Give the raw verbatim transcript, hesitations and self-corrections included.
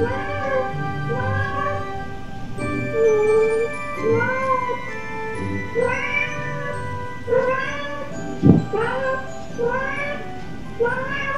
Wow!